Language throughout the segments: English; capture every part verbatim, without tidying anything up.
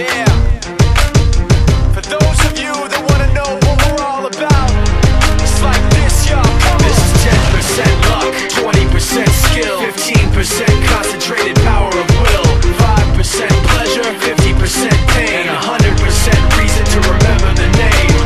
Yeah, for those of you that want to know what we're all about, it's like this, y'all. This is ten percent luck, twenty percent skill, fifteen percent concentrated power of will, five percent pleasure, fifty percent pain, and one hundred percent reason to remember the name.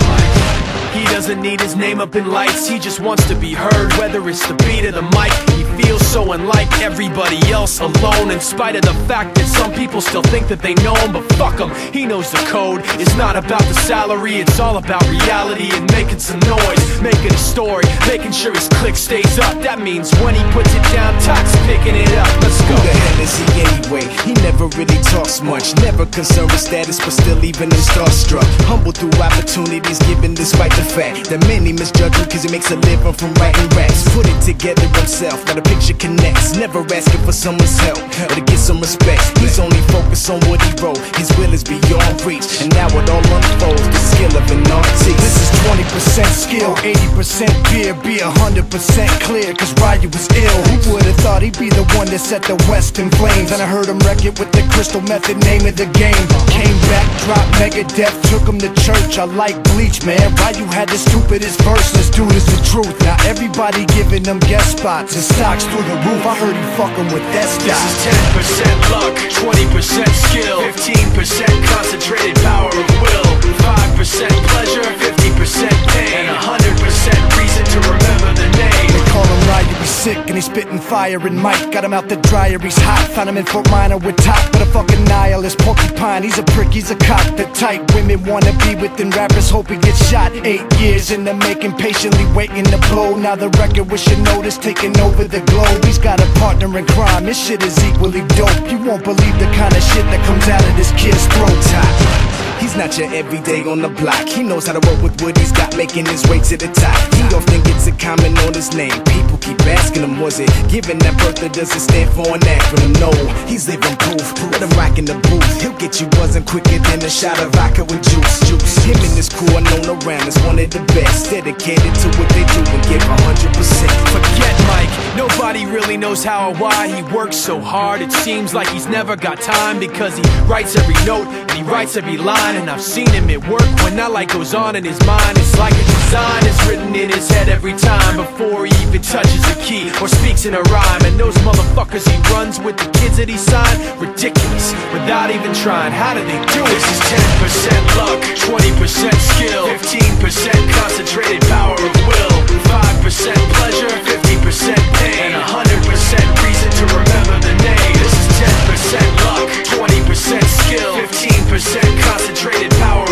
He doesn't need his name up in lights, he just wants to be heard, whether it's the beat or the mic. He feels so unlike everybody else, alone, in spite of the fact that some people still think that they know him. But fuck him, he knows the code. It's not about the salary, it's all about reality and making some noise, making a story, making sure his click stays up. That means when he puts it down, Tox picking it up. Let's go. Who the hell is he anyway? He never really talks much, never concerned with status, but still even him starstruck. Humble through opportunities given despite the fact that many misjudge him, cause he makes a living from writing raps. Put it together himself, got a picture connects, never asking for someone's help or to get some respect. He's only focused on what he wrote, his will is beyond reach, and now it all unfolds, the skill of an artist. This is twenty percent skill, eighty percent fear, be one hundred percent clear, cause Ryu was ill. Who would've thought he'd be the one that set the West in flames? And I heard him wreck it with the Crystal Method, name of the game. Came back, dropped Megadeth, took him to church. I like Bleach, man, Ryu had the stupidest verse. Let's do this the truth, now everybody giving them guest spots and stocks through the roof. I heard he fucking with that stock. This is ten percent luck, twenty percent skill, fifteen percent concentrated power of will, five percent pleasure, fifty percent pain, and one hundred percent reason to remember the name. They call him Ryu, he's sick and he's spitting fire and Mike. Got him out the dryer, he's hot. Found him in Fort Minor with top, but a fucking nihilist porcupine. He's a prick, he's a cop, the type women wanna be within rappers, hope he gets shot. Eight years in the making, patiently waiting to blow. Now the record with Shinoda's taking over the globe. He's got a partner in crime, this shit is equally dope. You won't believe the kind of shit that comes out of this kid's throat top. He's not your everyday on the block. He knows how to work with what he's got, making his way to the top. He often gets a comment on his name. People keep asking him, was it given that birth or does it stand for an acronym? No, he's living proof. Let him rock in the booth. He'll get you buzzing quicker than a shot of vodka with juice. Juice. Him and his crew are known around as one of the best. Dedicated to what they do and give one hundred percent. Forget Mike. Nobody really knows how or why he works so hard. It seems like he's never got time, because he writes every note and he writes every line. And I've seen him at work when that light goes on in his mind. It's like a design is written in his head every time, before he even touches a key or speaks in a rhyme. And those motherfuckers he runs with, the kids that he signed, ridiculous, without even trying. How do they do it? This is ten percent luck, twenty percent skill, fifteen percent concentrated power of will, five percent pleasure, fifty percent pain, and one hundred percent reason to remember the name. This is ten percent luck, twenty percent skill, fifteen percent concentrated power.